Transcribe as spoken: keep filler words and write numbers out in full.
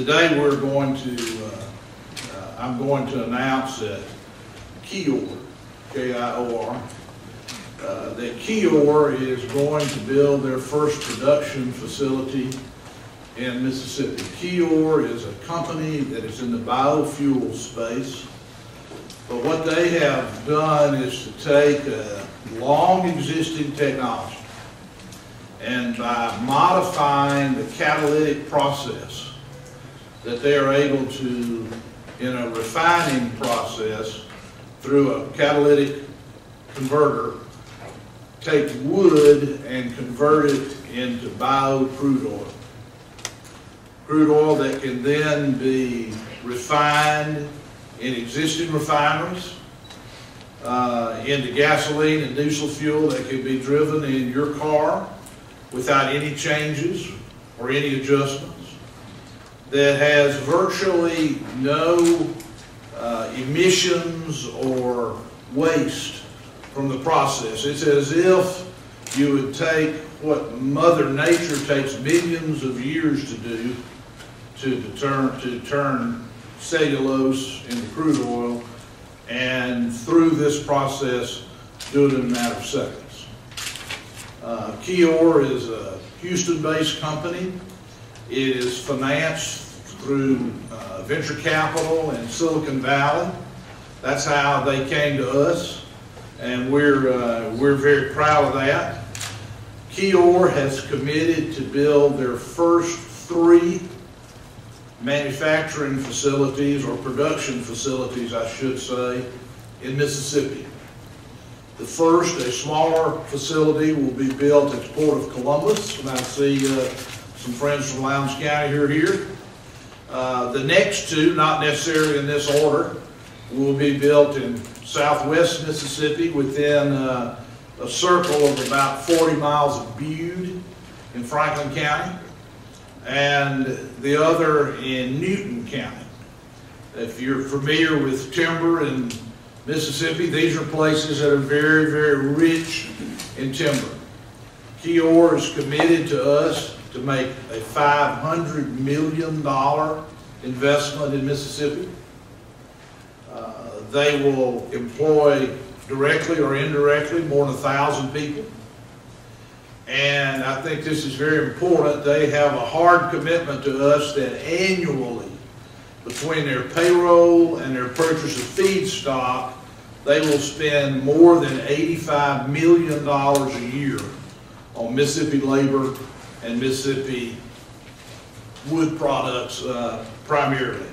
Today we're going to, uh, uh, I'm going to announce that Kior, K I O R, uh, that Kior is going to build their first production facility in Mississippi. Kior is a company that is in the biofuel space, but what they have done is to take a long existing technology and by modifying the catalytic process that they are able to, in a refining process, through a catalytic converter, take wood and convert it into bio crude oil. Crude oil that can then be refined in existing refineries, uh, into gasoline and diesel fuel that can be driven in your car without any changes or any adjustments, that has virtually no uh, emissions or waste from the process. It's as if you would take what Mother Nature takes millions of years to do to, deter to turn cellulose into crude oil, and through this process do it in a matter of seconds. Uh, Kior is a Houston-based company. It is financed through uh, venture capital in Silicon Valley. That's how they came to us, and we're, uh, we're very proud of that. Kior has committed to build their first three manufacturing facilities, or production facilities, I should say, in Mississippi. The first, a smaller facility, will be built at the Port of Columbus, and I see uh, some friends from Lowndes County who are here. Uh, the next two, not necessarily in this order, will be built in southwest Mississippi within uh, a circle of about forty miles of Bude in Franklin County, and the other in Newton County. If you're familiar with timber in Mississippi, these are places that are very, very rich in timber. Kior is committed to us to make a five hundred million dollar investment in Mississippi. Uh, they will employ directly or indirectly more than a thousand people. And I think this is very important. They have a hard commitment to us that annually, between their payroll and their purchase of feedstock, they will spend more than eighty-five million dollars a year on Mississippi labor and Mississippi wood products uh, primarily.